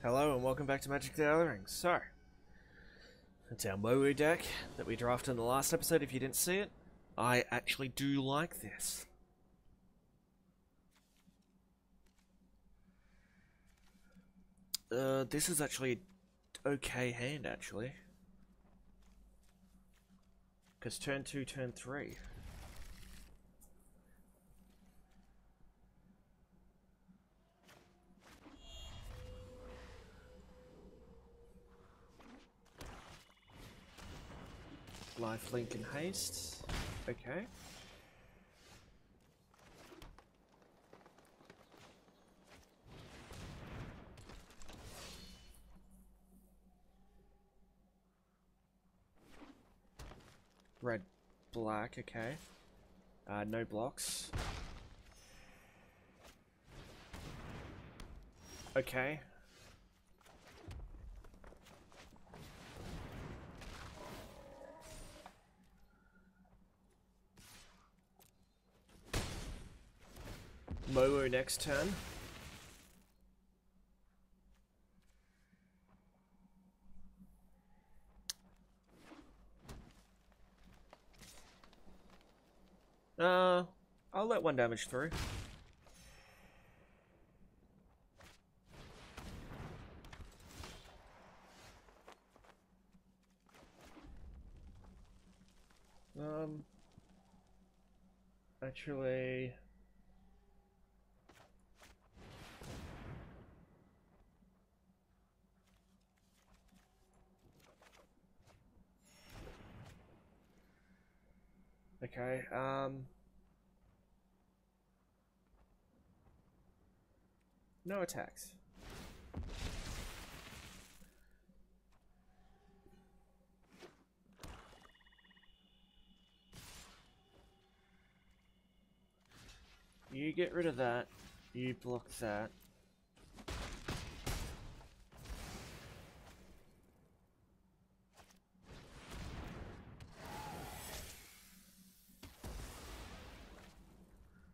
Hello and welcome back to Magic the Gathering. So, it's our Mowu deck that we drafted in the last episode. If you didn't see it, I actually do like this. This is actually an okay hand, actually. Because turn 2, turn 3. Life Link and Haste. Okay. Red, black, okay. No blocks. Okay. Mowu next turn. I'll let one damage through. Actually, okay, no attacks. You get rid of that, you block that.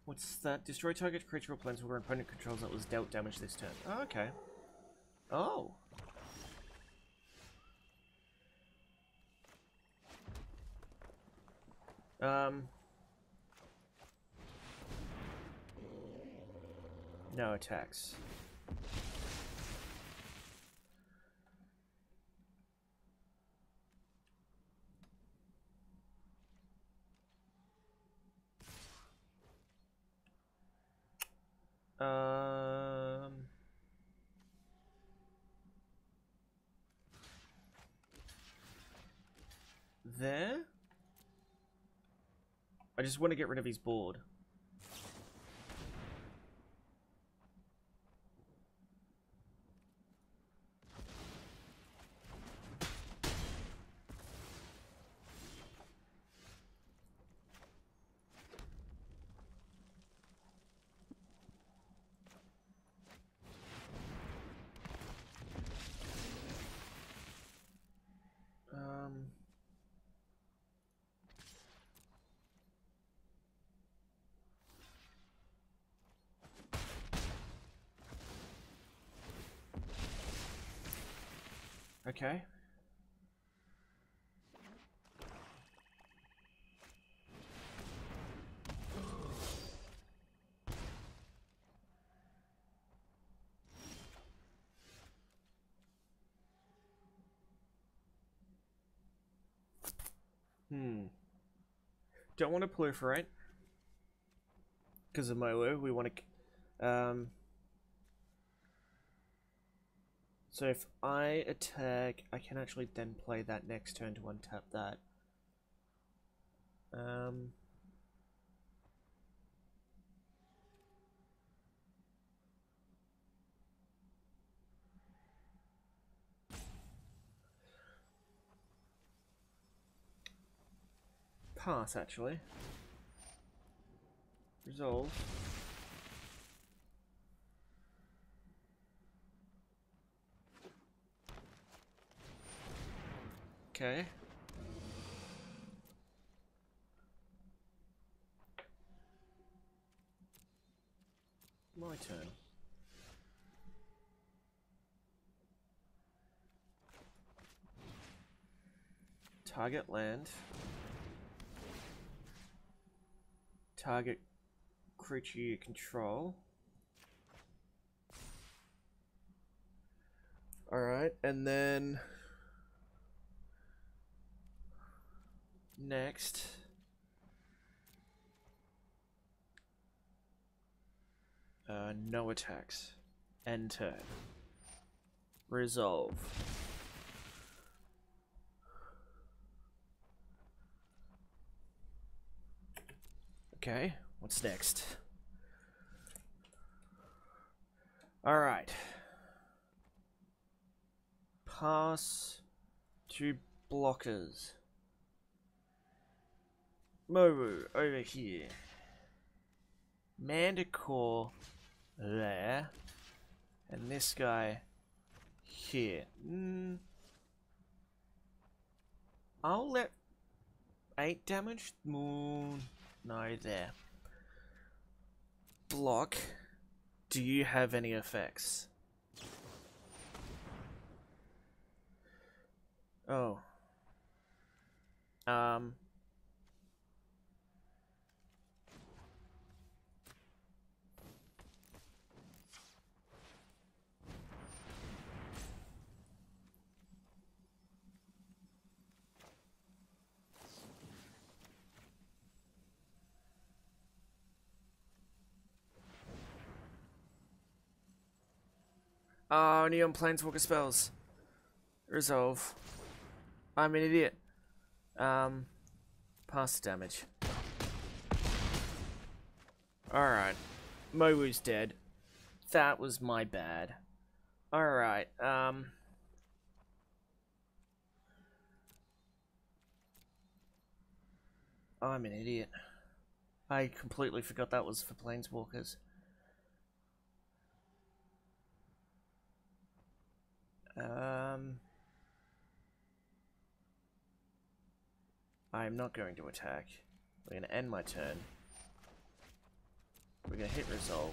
What's that? Destroy target creature or planeswalker opponent controls that was dealt damage this turn. Oh, okay. Oh. No attacks. There? I just want to get rid of his board. Okay. Don't want to proliferate because of Mowu. We want to So if I attack, I can actually then play that next turn to untap that. Pass, actually. Resolve. Okay. My turn. Target land. Target creature you control. Alright, and then next. No attacks. End turn. Resolve. Okay, what's next? Alright. Pass to blockers. Mowu over here. Manticore there. And this guy here. I'll let 8 damage. No, there. Block. Do you have any effects? Oh. Only on planeswalker spells. Resolve. I'm an idiot. Pass the damage. Alright. Mowu's dead. That was my bad. Alright, I'm an idiot. I completely forgot that was for planeswalkers. I'm not going to attack. We're going to end my turn. We're going to hit resolve.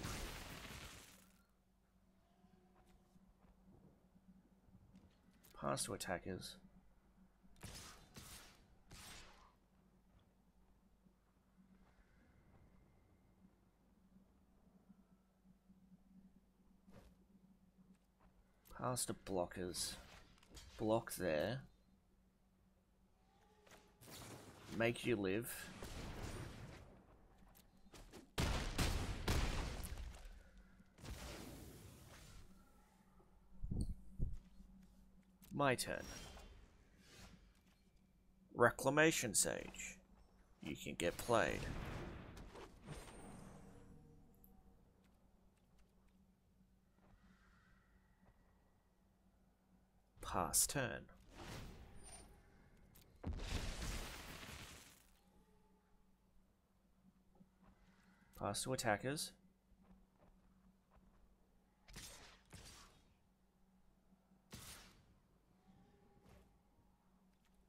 Pass to attackers. Pass to blockers. Block there. Make you live. My turn. Reclamation Sage. You can get played. Pass turn. Pass to attackers.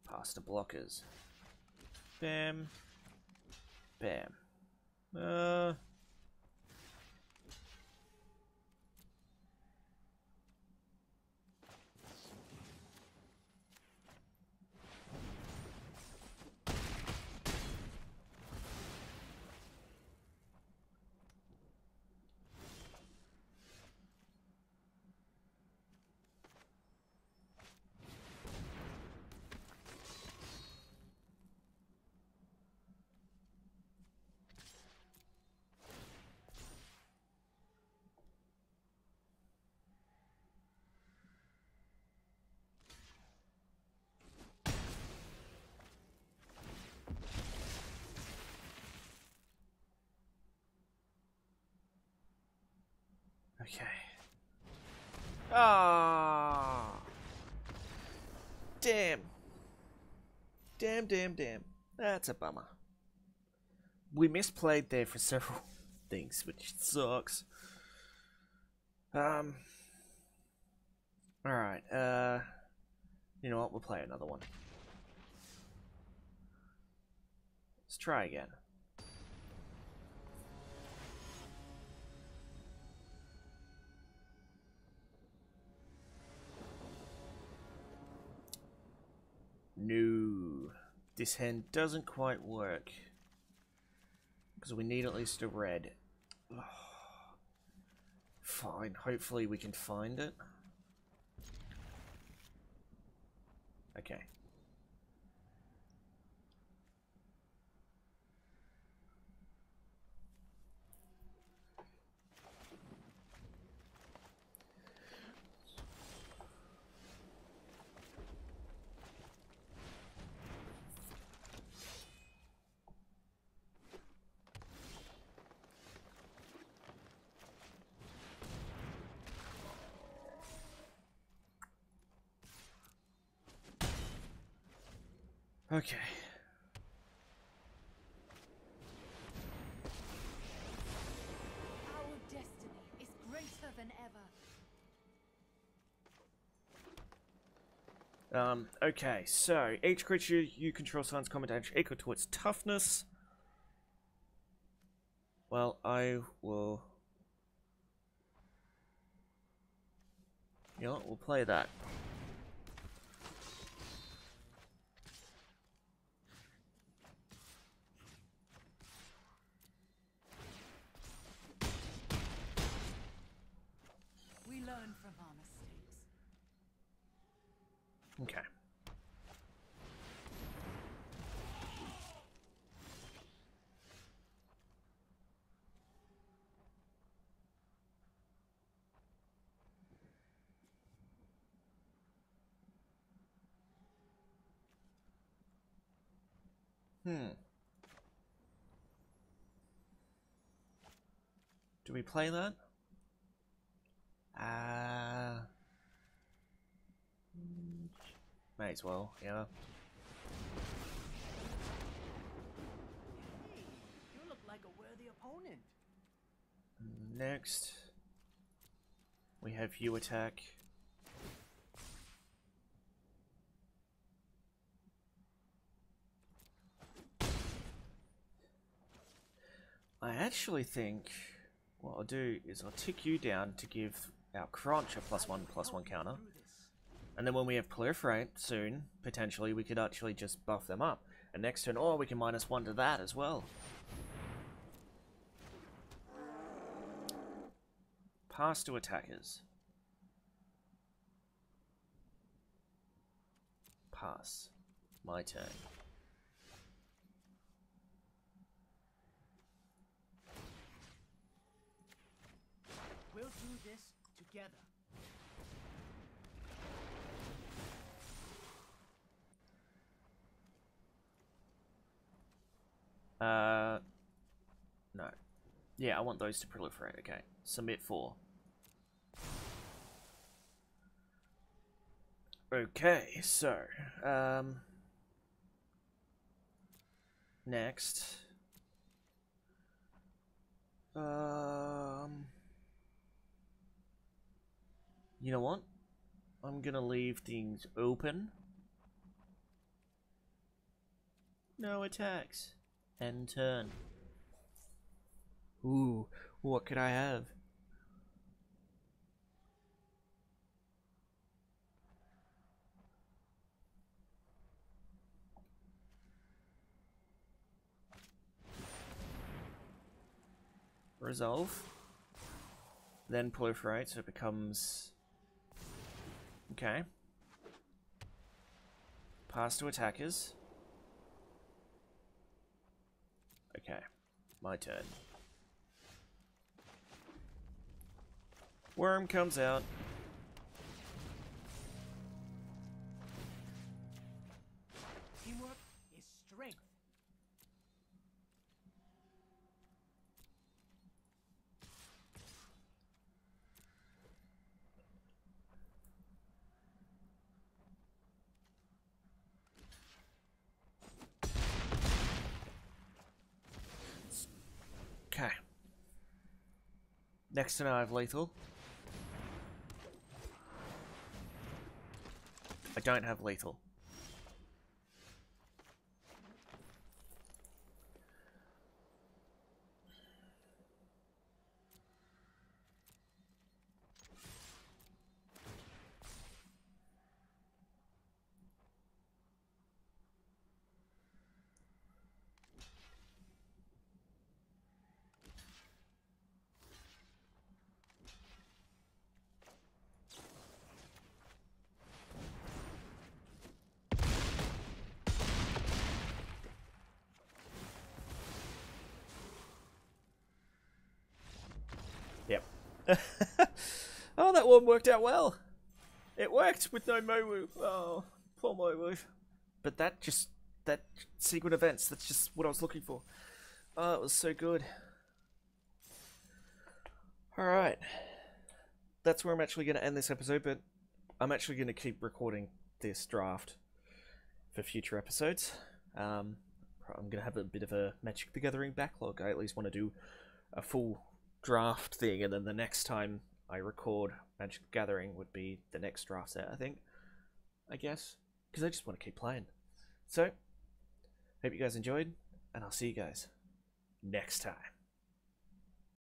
Pass to blockers. Bam. Bam. Okay. Ah. Damn. Damn, damn, damn. That's a bummer. We misplayed there for several things, which sucks. Alright, you know what, we'll play another one. Let's try again. No. this hand doesn't quite work. Because we need at least a red. Oh, fine, hopefully we can find it. Okay. Okay. Our destiny is greater than ever. Okay, so each creature you control suffers combat damage equal to its toughness. Well, I will. You know what? We'll play that. Okay. Do we play that? May as well, yeah. Hey, you look like a worthy opponent. Next, we have you attack. I actually think what I'll do is I'll tick you down to give our Crunch a +1/+1 counter. And then when we have Proliferate soon, potentially, we could actually just buff them up. And next turn, or we can -1 to that as well. Pass to attackers. Pass. My turn. We'll do this together. No. Yeah, I want those to proliferate. Okay. Submit 4. Okay, so, next. You know what? I'm gonna leave things open. No attacks. End turn. Ooh, what could I have? Resolve. Then proliferate, so it becomes... Okay. Pass to attackers. Okay, my turn. Worm comes out. Teamwork is strength. Next to now I have lethal. I don't have lethal. Oh, that one worked out well. It worked with no Mowu. Oh, poor Mowu. But that secret events, that's just what I was looking for. Oh, it was so good. Alright. That's where I'm actually going to end this episode, but I'm actually going to keep recording this draft for future episodes. I'm going to have a bit of a Magic the Gathering backlog. I at least want to do a full draft thing, and then the next time I record Magic the Gathering would be the next draft set, I think. I guess. Because I just want to keep playing. So, hope you guys enjoyed, and I'll see you guys next time.